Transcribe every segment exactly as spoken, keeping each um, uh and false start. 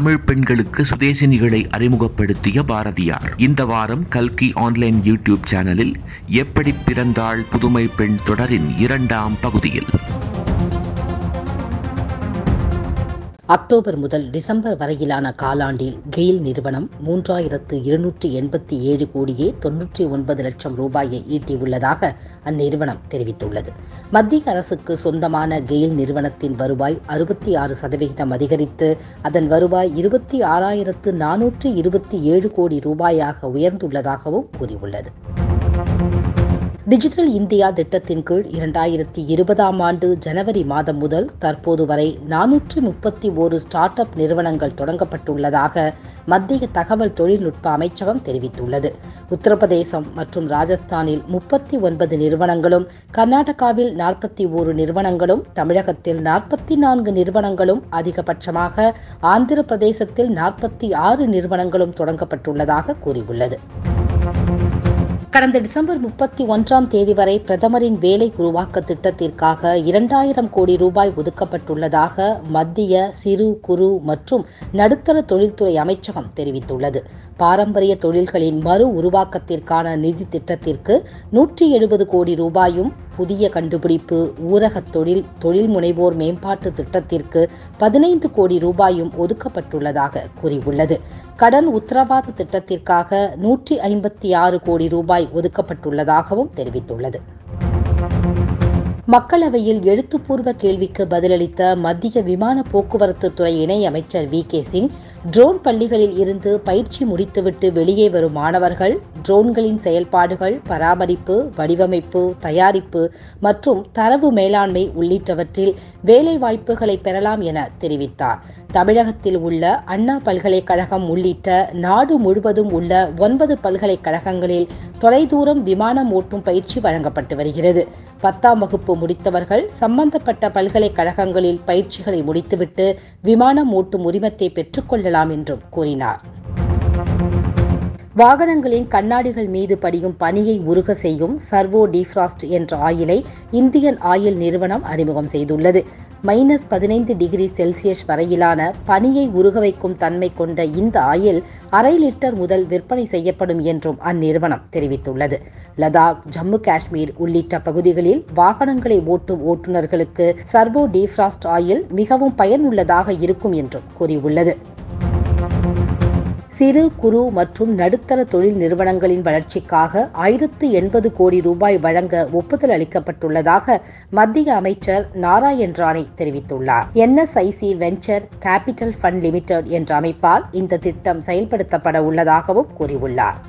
தமிழ் பெண்களுக்கு சுதேசினிகளை அறிமுகப்படுத்திய பாரதியார். இந்த வாரம் கல்கி ஆன்லைன் யூடியூப் சேனலில் எப்படி பிறந்தாள் புதுமை பெண் தொடரின் இரண்டாம் பகுதியில் அக்டோபர் முதல் டிசம்பர் வரையிலான காலாண்டில் கெயில் நிறுவனம் மூன்றாயிரத்து இருநூற்றி எண்பத்தி ஏழு கோடியே தொன்னூற்றி ஒன்பது லட்சம் ரூபாயை ஈட்டியுள்ளதாக அந்நிறுவனம் தெரிவித்துள்ளது. மத்திய அரசுக்கு சொந்தமான கெயில் நிறுவனத்தின் வருவாய் அறுபத்தி ஆறு சதவிகிதம் அதிகரித்து அதன் வருவாய் இருபத்தி ஆறாயிரத்து நானூற்றி இருபத்தி ஏழு கோடி ரூபாயாக உயர்ந்துள்ளதாகவும் கூறியுள்ளது. டிஜிட்டல் இந்தியா திட்டத்தின் கீழ் இரண்டாயிரத்தி இருபதாம் ஆண்டு ஜனவரி மாதம் முதல் தற்போது வரை நானூற்று முப்பத்தி ஓரு ஸ்டார்ட் அப் நிறுவனங்கள் தொடங்கப்பட்டுள்ளதாக மத்திய தகவல் தொழில்நுட்ப அமைச்சகம் தெரிவித்துள்ளது. உத்தரப்பிரதேசம் மற்றும் ராஜஸ்தானில் முப்பத்தி ஒன்பது நிறுவனங்களும், கர்நாடகாவில் நாற்பத்தி ஓரு நிறுவனங்களும், தமிழகத்தில் நாற்பத்தி நான்கு நிறுவனங்களும், அதிகபட்சமாக ஆந்திர பிரதேசத்தில் நாற்பத்தி ஆறு நிறுவனங்களும் தொடங்கப்பட்டுள்ளதாக கூறியுள்ளது. கடந்த டிசம்பர் முப்பத்தி ஒன்றாம் தேதி வரை பிரதமரின் வேலை உருவாக்க திட்டத்திற்காக இரண்டாயிரம் கோடி ரூபாய் ஒதுக்கப்பட்டுள்ளதாக மத்திய சிறு குறு மற்றும் நடுத்தர தொழில்துறை அமைச்சகம் தெரிவித்துள்ளது. பாரம்பரிய தொழில்களின் மறு உருவாக்கத்திற்கான நிதி திட்டத்திற்கு நூற்றி எழுபது கோடி ரூபாயும், புதிய கண்டுபிடிப்பு, ஊரக தொழில், தொழில் முனைவோர் மேம்பாட்டு திட்டத்திற்கு பதினைந்து கோடி ரூபாயும் ஒதுக்கப்பட்டுள்ளதாக கூறியுள்ளது. கடன் உத்தரவாத திட்டத்திற்காக நூற்றி ஐம்பத்தி ஆறு கோடி ரூபாய் ஒதுக்கப்பட்டுள்ளதாகவும் தெரிவித்துள்ளது. மக்களவையில் எழுத்துப்பூர்வ கேள்விக்கு பதிலளித்த மத்திய விமான போக்குவரத்து துறை இணை அமைச்சர் வி கே சிங், ட்ரோன் பள்ளிகளில் இருந்து பயிற்சி முடித்துவிட்டு வெளியே வரும் மாணவர்கள் ட்ரோன்களின் செயல்பாடுகள், பராமரிப்பு, வடிவமைப்பு, தயாரிப்பு மற்றும் தரவு மேலாண்மை உள்ளிட்டவற்றில் வேலை வாய்ப்புகளை பெறலாம் என தெரிவித்தார். தமிழகத்தில் உள்ள அண்ணா பல்கலைக்கழகம் உள்ளிட்ட நாடு முழுவதும் உள்ள ஒன்பது பல்கலைக்கழகங்களில் தொலைதூரம் விமானம் ஓட்டும் பயிற்சி வழங்கப்பட்டு வருகிறது. பத்தாம் வகுப்பு முடித்தவர்கள் சம்பந்தப்பட்ட பல்கலைக்கழகங்களில் பயிற்சிகளை முடித்துவிட்டு விமானம் ஓட்டும் உரிமத்தை பெற்றுக்கொள்ளலாம் என்றும் கூறினார். வாகனங்களின் கண்ணாடிகள் மீது படியும் பனியை உருக செய்யும் சர்வோ டிஃப்ராஸ்ட் என்ற ஆயிலை இந்தியன் ஆயில் நிறுவனம் அறிமுகம் செய்துள்ளது. மைனஸ் பதினைந்து டிகிரி செல்சியஸ் வரையிலான பனியை உருக வைக்கும் தன்மை கொண்ட இந்த ஆயில் அரை லிட்டர் முதல் விற்பனை செய்யப்படும் என்றும் அந்நிறுவனம் தெரிவித்துள்ளது. லடாக், ஜம்மு காஷ்மீர் உள்ளிட்ட பகுதிகளில் வாகனங்களை ஓட்டும் ஓட்டுநர்களுக்கு சர்வோ டிஃப்ராஸ்ட் ஆயில் மிகவும் பயனுள்ளதாக இருக்கும் என்றும் கூறியுள்ளது. சிறு குறு மற்றும் நடுத்தர தொழில் நிறுவனங்களின் வளர்ச்சிக்காக ஆயிரத்து எண்பது கோடி ரூபாய் வழங்க ஒப்புதல் அளிக்கப்பட்டுள்ளதாக மத்திய அமைச்சர் நாராயண் ராணே தெரிவித்துள்ளார். N S I C venture capital fund limited என்ற அமைப்பால் இந்த திட்டம் செயல்படுத்தப்பட உள்ளதாகவும் கூறியுள்ளார்.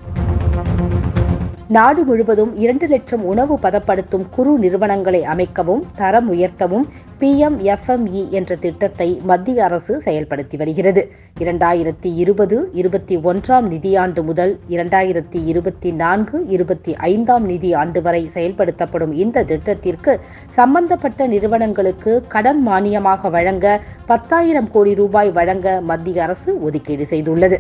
நாடு முழுவதும் இரண்டு லட்சம் உணவு பதப்படுத்தும் குறு நிறுவனங்களை அமைக்கவும் தரம் உயர்த்தவும் P M F M E என்ற திட்டத்தை மத்திய அரசு செயல்படுத்தி வருகிறது. இரண்டாயிரத்தி இருபது இருபத்தி ஒன்றாம் நிதியாண்டு முதல் இரண்டாயிரத்தி இருபத்தி நான்கு இருபத்தி ஐந்தாம் நிதியாண்டு வரை செயல்படுத்தப்படும் இந்த திட்டத்திற்கு சம்பந்தப்பட்ட நிறுவனங்களுக்கு கடன் மானியமாக வழங்க பத்தாயிரம் கோடி ரூபாய் வழங்க மத்திய அரசு ஒதுக்கீடு செய்துள்ளது.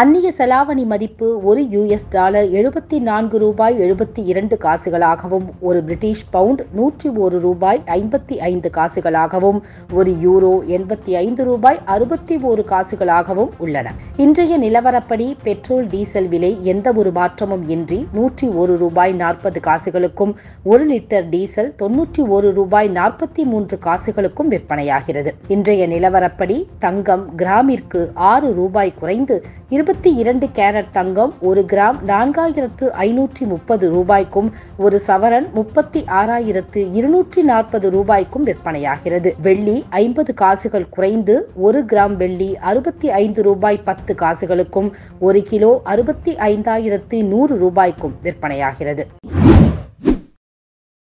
அந்நிய செலாவணி மதிப்பு ஒரு யூஎஸ் டாலர் எழுபத்தி நான்கு ரூபாய் எழுபத்தி இரண்டு காசுகளாகவும், ஒரு பிரிட்டிஷ் பவுண்ட் நூற்றி ஒரு ரூபாய் ஐம்பத்தி ஐந்து காசுகளாகவும், ஒரு யூரோ எண்பத்தி ஐந்து ரூபாய் அறுபத்தி ஒரு காசுகளாகவும் உள்ளன. இன்றைய நிலவரப்படி பெட்ரோல் டீசல் விலை எந்த ஒரு மாற்றமும் இன்றி நூற்றி ஒரு ரூபாய் நாற்பது காசுகளுக்கும், ஒரு லிட்டர் டீசல் தொன்னூற்றி ஒரு ரூபாய் நாற்பத்தி மூன்று காசுகளுக்கும் விற்பனையாகிறது. இன்றைய நிலவரப்படி தங்கம் கிராமிற்கு ஆறு ரூபாய் குறைந்து இருபத்தி இரண்டு கேரட் தங்கம் ஒரு கிராம் நான்காயிரத்து ஐநூற்றி முப்பது ரூபாய்க்கும், ஒரு சவரன் முப்பத்தி ஆறாயிரத்து இருநூற்றி நாற்பது ரூபாய்க்கும் விற்பனையாகிறது. வெள்ளி ஐம்பது காசுகள் குறைந்து ஒரு கிராம் வெள்ளி அறுபத்தி ஐந்து ரூபாய் பத்து காசுகளுக்கும், ஒரு கிலோ அறுபத்தி ஐந்தாயிரத்து நூறு ரூபாய்க்கும் விற்பனையாகிறது.